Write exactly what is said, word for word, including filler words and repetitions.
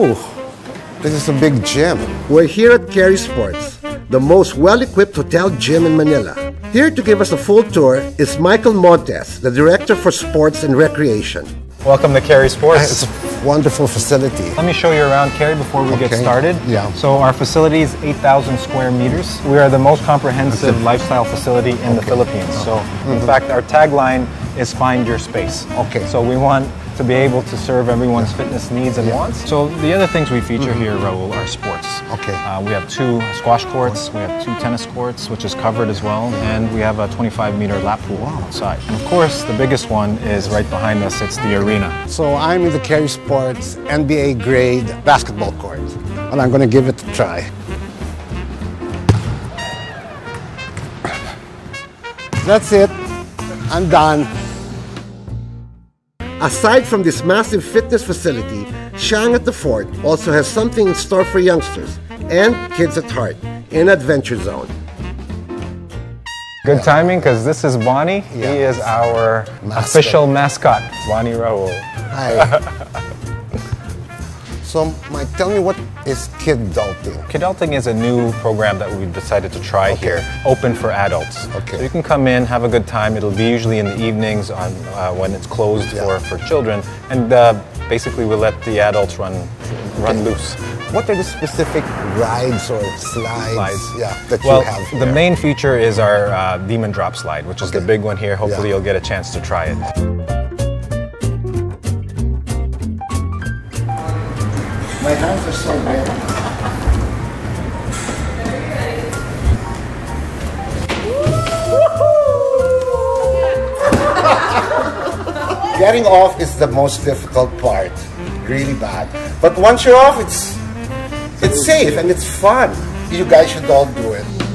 Oh, this is a big gym. We're here at Kerry Sports, the most well-equipped hotel gym in Manila. Here to give us a full tour is Michael Montes, the Director for Sports and Recreation. Welcome to Kerry Sports. It's a wonderful facility. Let me show you around, Kerry, before we okay. get started. Yeah. So our facility is eight thousand square meters. We are the most comprehensive okay. lifestyle facility in okay. the Philippines. So, mm-hmm. in fact, our tagline is find your space. Okay. So we want to be able to serve everyone's yeah. fitness needs and yeah. wants. So the other things we feature mm-hmm. here, Raul, are sports. Okay. Uh, we have two squash courts, we have two tennis courts, which is covered as well, and we have a twenty-five meter lap pool wow. outside. And of course, the biggest one is right behind us, it's the arena. So I'm in the Kerry Sports N B A grade basketball court, and I'm gonna give it a try. That's it, I'm done. Aside from this massive fitness facility, Shang at the Fort also has something in store for youngsters and kids at heart in Adventure Zone. Good yeah. timing, because this is Bonnie. Yeah. He is our mascot. official mascot, Bonnie Raul. Hi. So, Mike, tell me, what is KidDalting? KidDalting is a new program that we've decided to try okay. here, open for adults. Okay. So you can come in, have a good time. It'll be usually in the evenings on uh, when it's closed yeah. for, for children. And uh, basically, we let the adults run run okay. loose. What are the specific rides or slides, slides. Yeah, that well, you have here? Well, the main feature is our uh, Demon Drop Slide, which is okay. the big one here. Hopefully, yeah. you'll get a chance to try it. My hands are so wet. Getting off is the most difficult part, really bad. But once you're off, it's it's safe and it's fun. You guys should all do it.